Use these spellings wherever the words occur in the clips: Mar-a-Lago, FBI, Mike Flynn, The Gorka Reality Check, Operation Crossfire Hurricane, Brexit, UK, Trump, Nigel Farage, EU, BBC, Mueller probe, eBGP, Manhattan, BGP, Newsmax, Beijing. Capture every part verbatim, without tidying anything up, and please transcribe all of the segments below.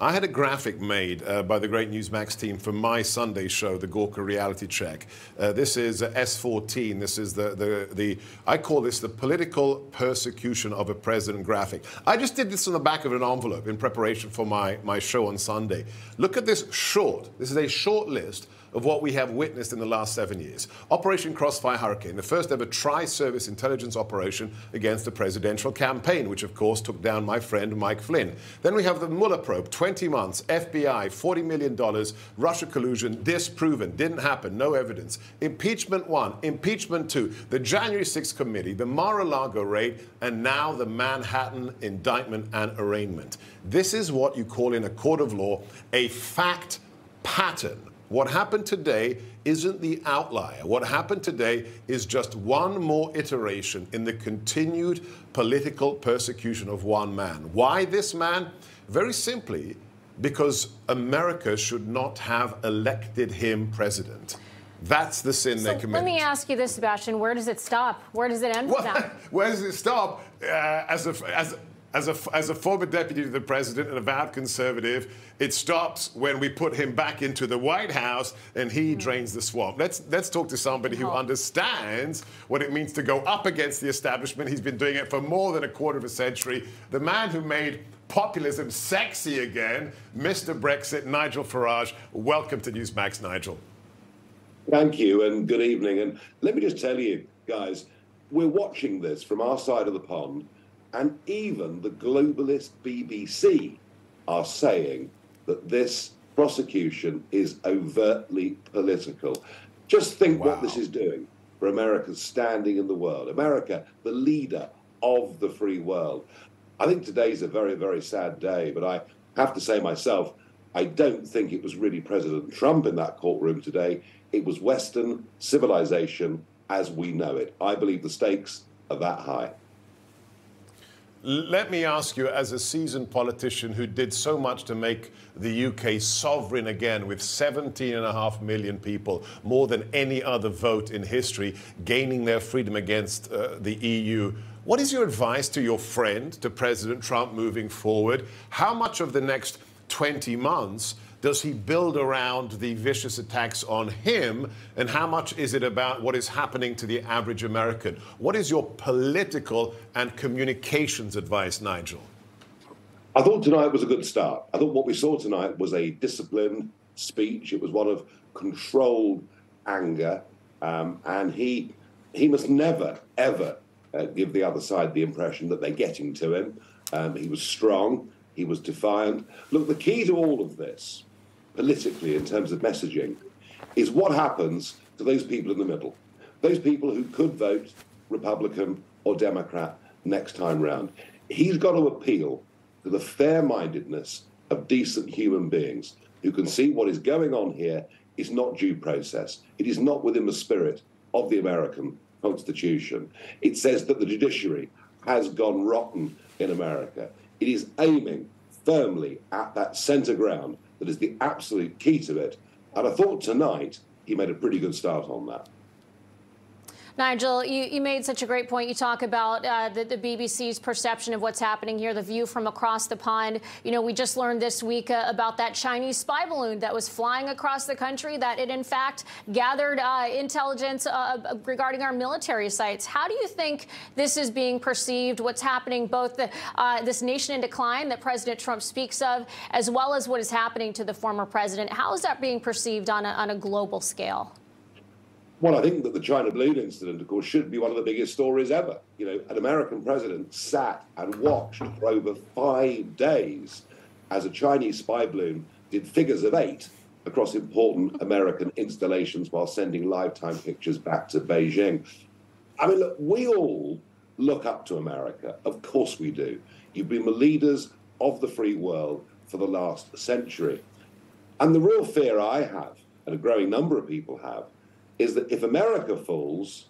I had a graphic made uh, by the great Newsmax team for my Sunday show, The Gorka Reality Check. Uh, this is uh, S fourteen. This is the, the, the, I call this the political persecution of a president graphic. I just did this on the back of an envelope in preparation for my, my show on Sunday. Look at this short. This is a short list of what we have witnessed in the last seven years. Operation Crossfire Hurricane, the first ever tri-service intelligence operation against the presidential campaign, which of course took down my friend Mike Flynn. Then we have the Mueller probe, twenty months, F B I, forty million dollars, Russia collusion, disproven, didn't happen, no evidence. Impeachment one, impeachment two, the January sixth committee, the Mar-a-Lago raid, and now the Manhattan indictment and arraignment. This is what you call in a court of law a fact pattern. What happened today isn't the outlier. What happened today is just one more iteration in the continued political persecution of one man. Why this man? Very simply, because America should not have elected him president. That's the sin so they committed. Let me ask you this, Sebastian. Where does it stop? Where does it end well, with that? Where does it stop? Uh, as a... As a As a, as a former deputy to the president and avowed conservative, it stops when we put him back into the White House and he mm-hmm. drains the swamp. Let's, let's talk to somebody who oh. understands what it means to go up against the establishment. He's been doing it for more than a quarter of a century. The man who made populism sexy again, Mister Brexit, Nigel Farage. Welcome to Newsmax, Nigel. Thank you and good evening. And let me just tell you, guys, we're watching this from our side of the pond. And even the globalist B B C are saying that this prosecution is overtly political. Just think wow. what this is doing for America's standing in the world. America, the leader of the free world. I think today's a very, very sad day, but I have to say myself, I don't think it was really President Trump in that courtroom today. It was Western civilization as we know it. I believe the stakes are that high. Let me ask you, as a seasoned politician who did so much to make the U K sovereign again with seventeen and a half million people, more than any other vote in history, gaining their freedom against uh, the E U, what is your advice to your friend, to President Trump moving forward? How much of the next twenty months does he build around the vicious attacks on him, and how much is it about what is happening to the average American? What is your political and communications advice, Nigel? I thought tonight was a good start. I thought what we saw tonight was a disciplined speech. It was one of controlled anger, um, and he, he must never, ever uh, give the other side the impression that they're getting to him. Um, he was strong. He was defiant. Look, the key to all of this, politically, in terms of messaging, is what happens to those people in the middle, those people who could vote Republican or Democrat next time round. He's got to appeal to the fair-mindedness of decent human beings who can see what is going on here is not due process. It is not within the spirit of the American Constitution. It says that the judiciary has gone rotten in America. It is aiming firmly at that centre ground that is the absolute key to it. And I thought tonight he made a pretty good start on that. Nigel, you, you made such a great point. You talk about uh, the, the B B C's perception of what's happening here, the view from across the pond. You know, we just learned this week uh, about that Chinese spy balloon that was flying across the country, that it, in fact, gathered uh, intelligence uh, regarding our military sites. How do you think this is being perceived, what's happening, both the, uh, this nation in decline that President Trump speaks of, as well as what is happening to the former president? How is that being perceived on a, on a global scale? Well, I think that the China balloon incident, of course, should be one of the biggest stories ever. You know, an American president sat and watched for over five days as a Chinese spy balloon did figures of eight across important American installations while sending lifetime pictures back to Beijing. I mean, look, we all look up to America. Of course we do. You've been the leaders of the free world for the last century. And the real fear I have, and a growing number of people have, is that if America falls,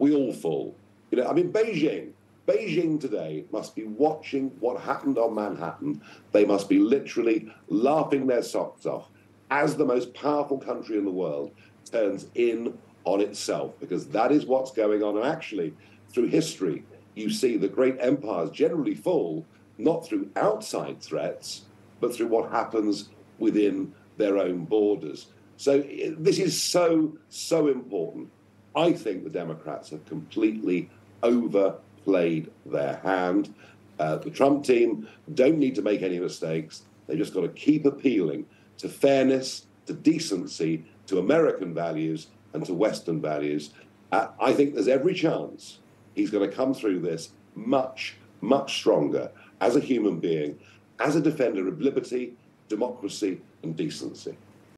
we all fall. You know, I mean, Beijing, Beijing today must be watching what happened on Manhattan. They must be literally laughing their socks off as the most powerful country in the world turns in on itself, because that is what's going on. And actually, through history, you see the great empires generally fall, not through outside threats, but through what happens within their own borders. So this is so, so important. I think the Democrats have completely overplayed their hand. Uh, the Trump team don't need to make any mistakes. They've just got to keep appealing to fairness, to decency, to American values and to Western values. Uh, I think there's every chance he's going to come through this much, much stronger as a human being, as a defender of liberty, democracy and decency.